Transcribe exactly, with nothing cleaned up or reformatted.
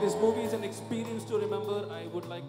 This movie is an experience to remember. I would like to